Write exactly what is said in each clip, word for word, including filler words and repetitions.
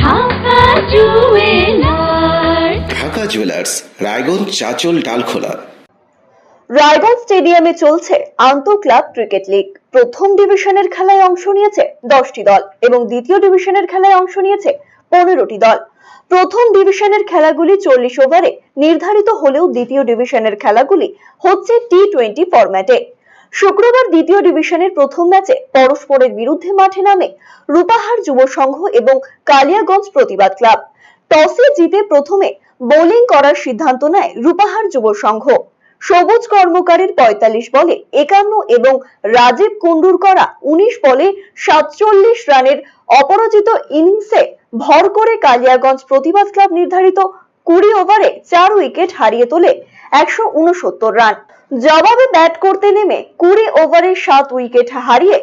Dhaka jewellers Raiganj Chanchal Dalkhola. Raiganj স্টেডিয়ামে চলছে আন্তঃ ক্লাব ক্রিকেট লীগ। প্রথম ডিভিশনের খেলায় অংশ নিয়েছে দশটি দল এবং দ্বিতীয় ডিভিশনের খেলায় অংশ নিয়েছে পনেরোটি দল। প্রথম ডিভিশনের খেলাগুলি চল্লিশ ওভারে নির্ধারিত হলেও দ্বিতীয় ডিভিশনের খেলাগুলি হচ্ছে টি টোয়েন্টি ফরম্যাটে। শুক্রবার দ্বিতীয় ডিভিশনের প্রথম ম্যাচে পরস্পরের বিরুদ্ধে মাঠে নামে রূপাহার যুব সংঘ এবং কালিয়াগঞ্জ প্রতিবাদ ক্লাব। টসে জিতে প্রথমে বোলিং করার সিদ্ধান্ত নেয় রূপাহার যুব সংঘ। সবুজ কর্মকারীর পঁয়তাল্লিশ বলে একান্ন এবং রাজীব কুন্ডুর করা উনিশ বলে সাতচল্লিশ রানের অপরাজিত ইনিংসে ভর করে কালিয়াগঞ্জ প্রতিবাদ ক্লাব নির্ধারিত কুড়ি ওভারে চার উইকেট হারিয়ে তোলে একশো উনসত্তর রান। জবাবে ব্যাট করতে নেমে কুড়ি ওভারে সাত উইকেট হারিয়ে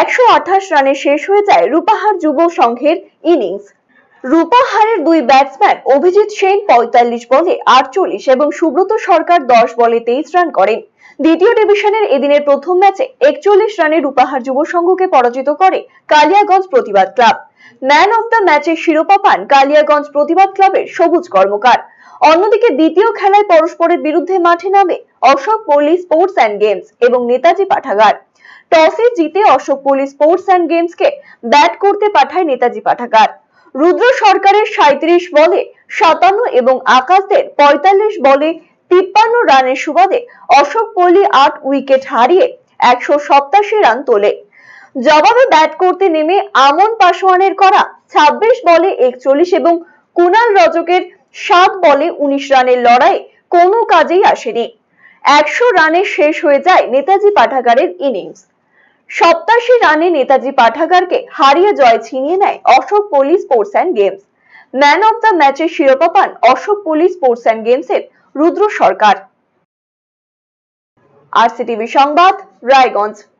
একশো আঠাশ রানে শেষ হয়ে যায় রূপাহার যুব সংঘের ইনিংস। রূপাহারের দুই ব্যাটসম্যান অভিজিৎ সেন পঁয়তাল্লিশ বলে আটচল্লিশ এবং সুব্রত সরকার দশ বলে তেইশ রান করেন। দ্বিতীয় ডিভিশনের এদিনের প্রথম ম্যাচে একচল্লিশ রানে রূপাহার যুব সংঘকে পরাজিত করে কালিয়াগঞ্জ প্রতিবাদ ক্লাব। ম্যান অব দ্য ম্যাচের শিরোপা পান কালিয়াগঞ্জ প্রতিবাদ ক্লাবের সবুজ কর্মকার। অন্যদিকে দ্বিতীয় খেলায় পরস্পরের বিরুদ্ধে মাঠে নামে অশোকপল্লী স্পোর্টস অ্যান্ড গেমস এবং নেতাজি পাঠাগার। টসে জিতে অশোকপল্লী স্পোর্টস অ্যান্ড গেমসকে ব্যাট করতে পাঠায় নেতাজি পাঠাগার। রুদ্র সরকারের সাঁইত্রিশ বলে সাতান্ন এবং আকাশদের পঁয়তাল্লিশ বলে তিপ্পান্ন রানের সুবাদে অশোকপল্লী আট উইকেট হারিয়ে একশো সপ্তাশি রান তোলে। জবাবে ব্যাট করতে নেমে আমন পাশোয়ানের করা ছাব্বিশ বলে একচল্লিশ এবং কুনাল রজকের সাত বলে উনিশ রানের লড়াই কোনো কাজেই আসেনি। একশো রানে শেষ হয়ে যায় নেতাজি পাঠাগারের ইনিংস। সপ্তাশি রানে নেতাজি পাঠাগারকে হারিয়ে জয় ছিনিয়ে নেয় Ashokpalli sports and games. Man of the ম্যাচের শিরোপা পান অশোকপল্লী স্পোর্টস অ্যান্ড গেমসের রুদ্র সরকার। আর সি টিভি সংবাদ, রায়গঞ্জ।